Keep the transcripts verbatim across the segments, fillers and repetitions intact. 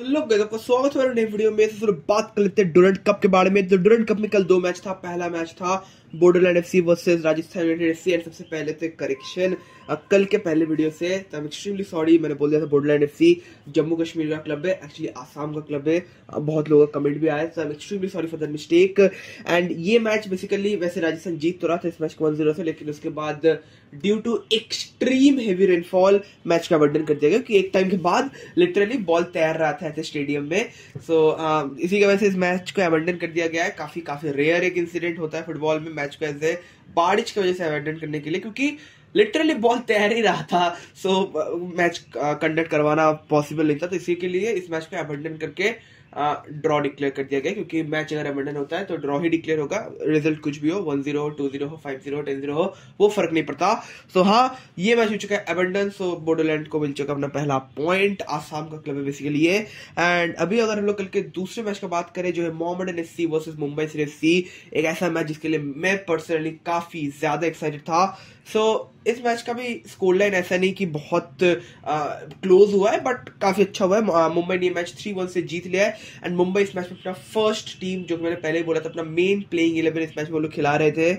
Hello guys, आपका स्वागत है नए वीडियो में। इससे बात कर लेते हैं डुरंड कप के बारे में। तो डुरंड कप में कल दो मैच था। पहला मैच था Bodoland FC versus Rajasthan United FC. And सबसे पहले तो करेक्शन, कल के पहले वीडियो से आई एम एक्सट्रीमली सॉरी, मैंने बोल दिया था बोडोलैंड एफसी जम्मू कश्मीर का क्लब है, एक्चुअली आसाम का क्लब है। बहुत लोगों का कमेंट भी आया, तो I am extremely sorry for that mistake. And ये मैच बेसिकली, वैसे राजस्थान जीत तो रहा था इस मैच को वन जीरो से, लेकिन उसके बाद due to extreme heavy rainfall match का वर्णन कर दिया गया कि एक टाइम के बाद लिटरली बॉल तैर रहा था स्टेडियम में। सो so, uh, इसी की वजह से इस मैच को अबैंडन कर दिया गया है। काफी काफी रेयर एक इंसिडेंट होता है फुटबॉल में मैच को ऐसे बारिश की वजह से अबैंडन करने के लिए, क्योंकि लिटरली बॉल तैर ही रहा था। सो so, मैच कंडक्ट करवाना पॉसिबल नहीं था, तो इसी के लिए इस मैच को अबैंडन करके ड्रॉ डिक्लेयर कर दिया गया, क्योंकि मैच अगर अबैंडन होता है तो ड्रॉ ही डिक्लेयर होगा। रिजल्ट कुछ भी हो, वन जीरो हो, टू जीरो हो, फाइव जीरो हो, टेन जीरो हो, वो फर्क नहीं पड़ता। सो हाँ, ये मैच हो चुका है अबैंडन। सो बोडोलैंड को मिल चुका अपना पहला पॉइंट, आसाम का क्लब है बेसिकली ये। एंड अभी अगर हम लोग कल के दूसरे मैच का बात करें, जो है Mohammedan S C versus Mumbai City F C, एक ऐसा मैच जिसके लिए मैं पर्सनली काफी ज्यादा एक्साइटेड था। सो so, इस मैच का भी स्कोर लाइन ऐसा नहीं कि बहुत क्लोज हुआ है, बट काफी अच्छा हुआ है। मुंबई ने मैच थ्री वन से जीत लिया है। एंड मुंबई इस मैच में अपना फर्स्ट टीम, जो मैंने पहले ही बोला था, अपना मेन प्लेइंग इलेवन इस मैच में वो लोग खिला रहे थे।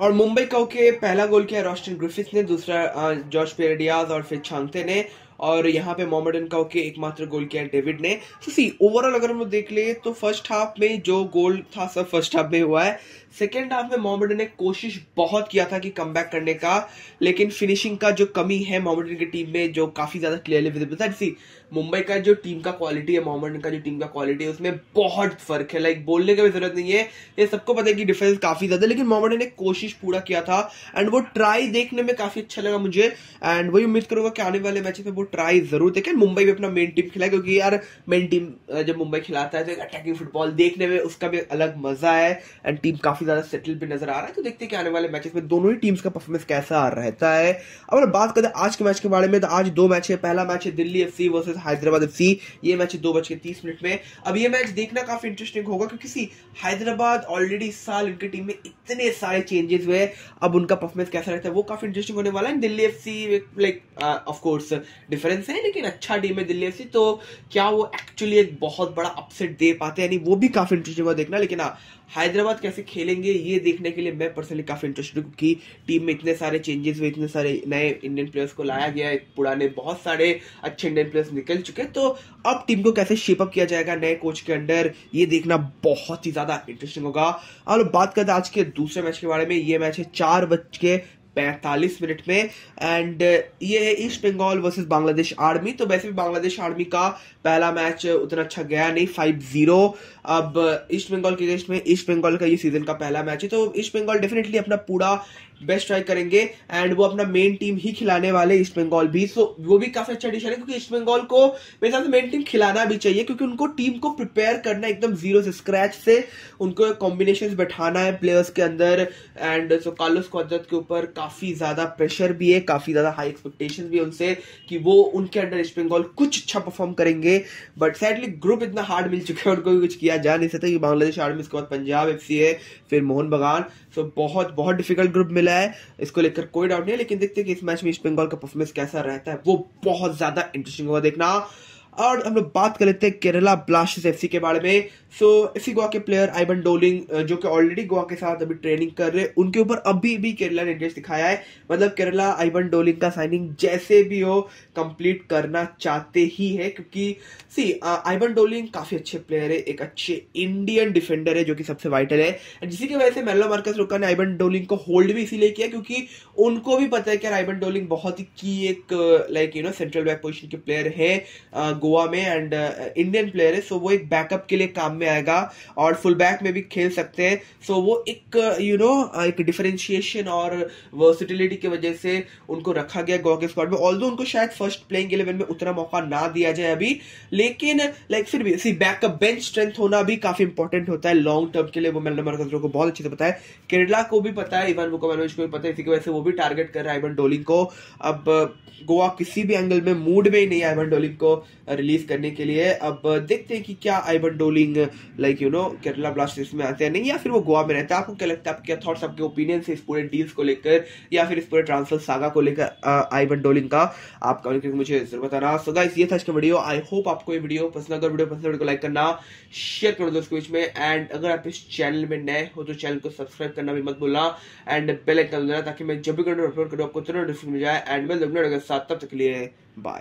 और मुंबई का ओके पहला गोल किया रोशन ग्रिफिथ्स ने, दूसरा जॉश फेरडियाज और फिर चांगते ने, और यहाँ पे मोहम्मडन का ओके एकमात्र गोल किया डेविड ने। सो सी ओवरऑल अगर हम लोग देख ले तो फर्स्ट हाफ में जो गोल था सब फर्स्ट हाफ में हुआ है। सेकेंड हाफ में मोहम्मडन ने कोशिश बहुत किया था कि कमबैक करने का, लेकिन फिनिशिंग का जो कमी है मोहम्मडन की टीम में, जो काफी ज्यादा क्लियरली विजिबल था। सी मुंबई का जो टीम का क्वालिटी है, मोहम्मडन का जो टीम का क्वालिटी है, उसमें बहुत फर्क है। लाइक बोलने की भी जरूरत नहीं है, ये सबको पता है कि डिफरेंस काफी ज्यादा, लेकिन मोहम्मडन ने कोशिश पूरा किया था। एंड वो ट्राई देखने में काफी अच्छा लगा मुझे, एंड वही उम्मीद करूंगा कि आने वाले मैचेस में वो ट्राई जरूर देखें। मुंबई भी अपना मेन टीम खिलाए, क्योंकि यार मेन टीम जब मुंबई खिलाता है तो एक अटैकिंग फुटबॉल देखने में उसका भी अलग मजा है। एंड टीम काफी ज्यादा सेटल भी नजर आ रहा है, तो देखते हैं कि आने वाले मैचेस में दोनों ही टीम्स का परफॉर्मेंस कैसा रहता है। अब बात करते हैं आज के मैच के बारे में। तो आज दो मैच है। पहला मैच है Delhi FC versus Hyderabad FC. ये मैच है दो बज के तीस मिनट में। अब ये मैच देखना काफी इंटरेस्टिंग होगा, क्योंकि हैदराबाद ऑलरेडी इस साल उनकी टीम में इतने सारे चेंजेस हुए, अब उनका परफॉर्मेंस कैसा रहता है वो काफी इंटरेस्टिंग होने वाला है। Delhi FC like of course difference है, लेकिन अच्छा टीम है दिल्ली एफसी, तो क्या वो एक्चुअली एक बहुत बड़ा अपसेट दे पाते हैं, यानी वो भी काफी इंटरेस्टिंग होगा देखना। लेकिन हाँ, हैदराबाद कैसे खेलेंगे ये देखने के लिए मैं पर्सनली काफी इंटरेस्टेड हूँ, कि टीम में इतने सारे चेंजेस हुए, इतने सारे नए इंडियन प्लेयर्स को लाया गया है, पुराने बहुत सारे अच्छे इंडियन प्लेयर्स निकल चुके हैं, तो अब टीम को कैसे शेपअप किया जाएगा नए कोच के अंडर, ये देखना बहुत ही ज्यादा इंटरेस्टिंग होगा। और बात करते हैं आज के दूसरे मैच के बारे में। ये मैच है चार बज के पैंतालीस मिनट में, एंड ये है East Bengal versus Bangladesh army. तो वैसे भी बांग्लादेश आर्मी का पहला मैच उतना अच्छा गया नहीं, फाइव जीरो। अब ईस्ट बंगाल के अगेंस्ट में ईस्ट बंगाल का ये सीजन का पहला मैच है, तो ईस्ट बंगाल डेफिनेटली अपना पूरा बेस्ट ट्राई करेंगे, एंड वो अपना मेन टीम ही खिलाने वाले ईस्ट बंगाल भी। सो so, वो भी काफी अच्छा डिसीजन है, क्योंकि ईस्ट बंगाल को मेरे हिसाब से मेन टीम खिलाना भी चाहिए, क्योंकि उनको टीम को प्रिपेयर करना एकदम जीरो से, स्क्रैच से उनको कॉम्बिनेशन बैठाना है प्लेयर्स के अंदर। एंड सो कार्लोस क्वाद्रात के ऊपर काफी ज्यादा प्रेशर भी है, काफी ज्यादा हाई एक्सपेक्टेशन भी है उनसे कि वो उनके अंडर ईस्ट बंगाल कुछ अच्छा परफॉर्म करेंगे, बट सैडली ग्रुप इतना हार्ड मिल चुका है, उनको कुछ किया जा नहीं सकता। कि बांग्लादेश आर्मी, इसके बाद पंजाब एफसी है, फिर मोहन बगान। सो बहुत बहुत डिफिकल्ट ग्रुप मिला है, इसको लेकर कोई डाउट नहीं है, लेकिन देखते हैं कि इस मैच में ईस्ट बंगाल का परफॉर्मेंस कैसा रहता है, वो बहुत ज्यादा इंटरेस्टिंग होगा देखना। और हम लोग बात कर लेते हैं केरला ब्लास्टर्स एफसी के बारे में। सो एफसी गोवा के प्लेयर आइबन डोलिंग, जो कि ऑलरेडी गोवा के साथ अभी ट्रेनिंग कर रहे हैं, उनके ऊपर अभी भी केरला ने इंटरेस्ट दिखाया है। मतलब केरला आइबन डोलिंग का साइनिंग जैसे भी हो कंप्लीट करना चाहते ही है, क्योंकि सी आइबन डोलिंग काफी अच्छे प्लेयर है, एक अच्छे इंडियन डिफेंडर है, जो कि सबसे वाइटल है, जिसी की वजह से मेलिना मार्कासरो ने आइबन डोलिंग को होल्ड भी इसीलिए किया, क्योंकि उनको भी पता है कि आइबन डोलिंग बहुत ही की एक like you know central back position के प्लेयर है गोवा में, एंड इंडियन प्लेयर है। सो वो एक बैकअप के लिए काम में आएगा, और फुल बैक में भी खेल सकते हैं। सो वो एक यू नो एक डिफरेंशिएशन और वर्सिटिलिटी की वजह से उनको रखा गया गोवा के स्क्वाड में। ऑल्दो उनको शायद फर्स्ट प्लेइंग इलेवन में उतना मौका ना दिया जाए अभी, लेकिन लाइक फिर भी सी बैकअप बेंच स्ट्रेंथ होना भी काफी इंपॉर्टेंट होता है लॉन्ग टर्म के लिए, वो मेलिना मार्कासरो को बहुत अच्छे से पता है, केरला को भी पता है, इवान वुकोवानोविच को भी पता है, इसी की वजह से वो भी टारगेट कर रहा है आइबन डोलिंग को। अब गोवा किसी भी एंगल में मूड में ही नहीं है आइबन डोलिंग को रिलीज करने के लिए। अब देखते हैं कि क्या Aiban Dohling like you know Kerala Blasters में आते हैं नहीं, या फिर वो गोवा में रहता है। आपको क्या लगता है, आपके क्या थॉट्स, आपके ओपिनियंस इस पूरे डील्स को लेकर या फिर इस पूरे ट्रांसफर सागा को लेकर आइबन डोलिंग का, आप कमेंट करके मुझे जरूर बताना। सो गाइस ये था आज का वीडियो, आई होप आपको ये वीडियो पसंद आया। वीडियो पसंद को लाइक करना, शेयर करना दोस्तों बीच में, एंड अगर आप इस चैनल में नए हो तो चैनल को सब्सक्राइब करना भी मत भूलना, एंड बेल आइकन दबाना ताकि मैं जब भी वीडियो अपलोड करूँ आपको तुरंत नोटिफिकेशन मिल जाए। एंड मैं लगने लगा साथ, तब तक के लिए बाय।